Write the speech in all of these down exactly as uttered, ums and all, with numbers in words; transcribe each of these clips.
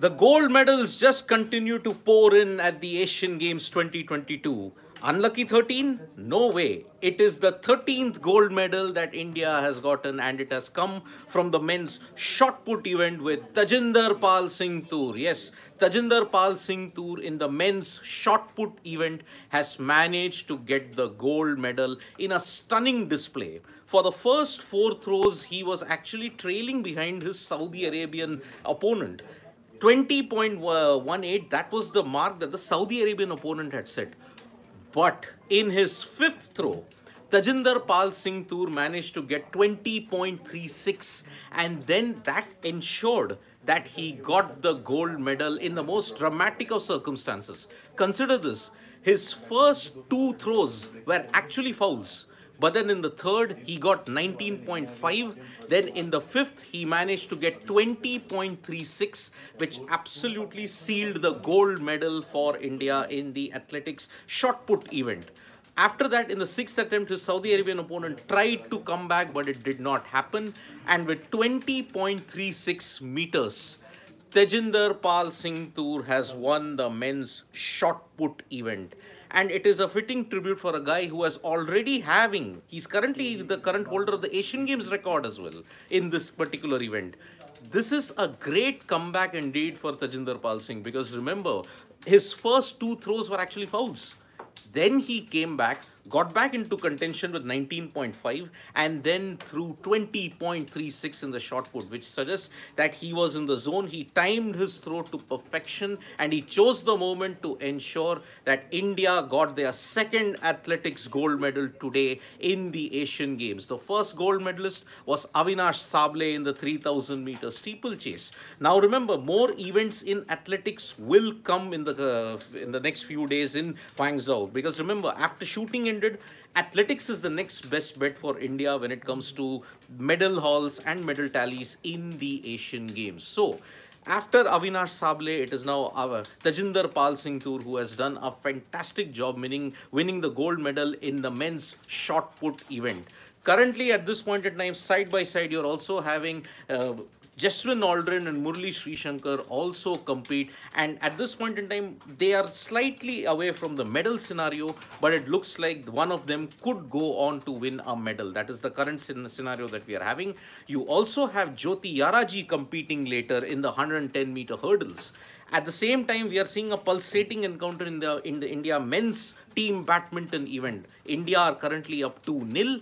The gold medals just continue to pour in at the Asian Games twenty twenty-two. Unlucky thirteen? No way. It is the thirteenth gold medal that India has gotten, and it has come from the men's shot put event with Tajinderpal Singh Toor. Yes, Tajinderpal Singh Toor in the men's shot put event has managed to get the gold medal in a stunning display. For the first four throws, he was actually trailing behind his Saudi Arabian opponent. twenty point one eight, that was the mark that the Saudi Arabian opponent had set. But in his fifth throw, Tajinderpal Singh Toor managed to get twenty point three six, and then that ensured that he got the gold medal in the most dramatic of circumstances. Consider this, his first two throws were actually fouls. But then in the third, he got nineteen point five. Then in the fifth, he managed to get twenty point three six, which absolutely sealed the gold medal for India in the athletics shot put event. After that, in the sixth attempt, his Saudi Arabian opponent tried to come back, but it did not happen. And with twenty point three six meters, Tajinderpal Singh Toor has won the men's shot put event. And it is a fitting tribute for a guy who has already having, he's currently the current holder of the Asian Games record as well in this particular event. This is a great comeback indeed for Tajinderpal Singh, because remember, his first two throws were actually fouls. Then he came back, got back into contention with nineteen point five, and then threw twenty point three six in the shot put, which suggests that he was in the zone. He timed his throw to perfection, and he chose the moment to ensure that India got their second athletics gold medal today in the Asian Games. The first gold medalist was Avinash Sable in the three thousand meter steeplechase. Now remember, more events in athletics will come in the uh, in the next few days in Guangzhou, because remember, after shooting in athletics is the next best bet for India when it comes to medal hauls and medal tallies in the Asian Games. So, after Avinash Sable, it is now our Tajinderpal Singh Toor who has done a fantastic job winning, winning the gold medal in the men's shot put event. Currently, at this point in time, side by side, you're also having Uh, Jeswin Aldrin and Murli Sreeshankar also compete, and at this point in time, they are slightly away from the medal scenario, but it looks like one of them could go on to win a medal. That is the current scenario that we are having. You also have Jyoti Yaraji competing later in the one hundred ten meter hurdles. At the same time, we are seeing a pulsating encounter in the, in the India men's team badminton event. India are currently up two nil.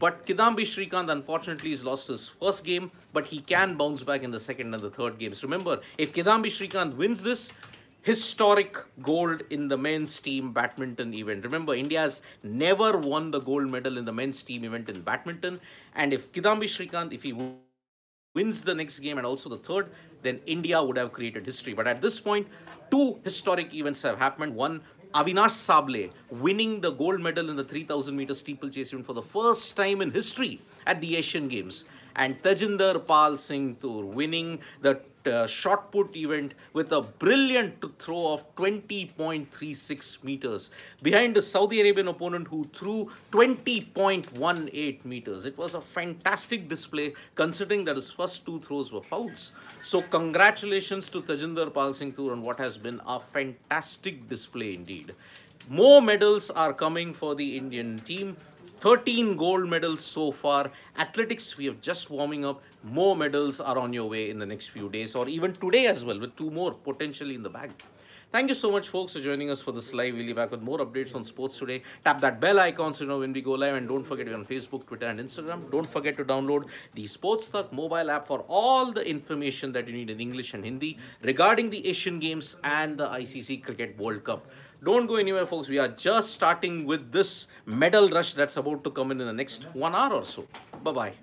But Kidambi Shrikant, unfortunately, has lost his first game, but he can bounce back in the second and the third games. Remember, if Kidambi Shrikant wins this, historic gold in the men's team badminton event. Remember, India has never won the gold medal in the men's team event in badminton. And if Kidambi Shrikant, if he wins the next game and also the third, then India would have created history. But at this point, two historic events have happened. One, Avinash Sable winning the gold medal in the three thousand meter steeplechase event for the first time in history at the Asian Games, and Tajinderpal Singh Toor winning the uh, shot put event with a brilliant throw of twenty point three six meters behind the Saudi Arabian opponent who threw twenty point one eight meters. It was a fantastic display considering that his first two throws were fouls. So congratulations to Tajinderpal Singh Toor on what has been a fantastic display indeed. More medals are coming for the Indian team. thirteen gold medals so far. Athletics, we are just warming up. More medals are on your way in the next few days, or even today as well, with two more potentially in the bag. Thank you so much, folks, for joining us for this live. We'll be back with more updates on sports today. Tap that bell icon so you know when we go live. And don't forget, we're on Facebook, Twitter, and Instagram. Don't forget to download the Sports Talk mobile app for all the information that you need in English and Hindi regarding the Asian Games and the I C C Cricket World Cup. Don't go anywhere, folks. We are just starting with this medal rush that's about to come in in the next one hour or so. Bye-bye.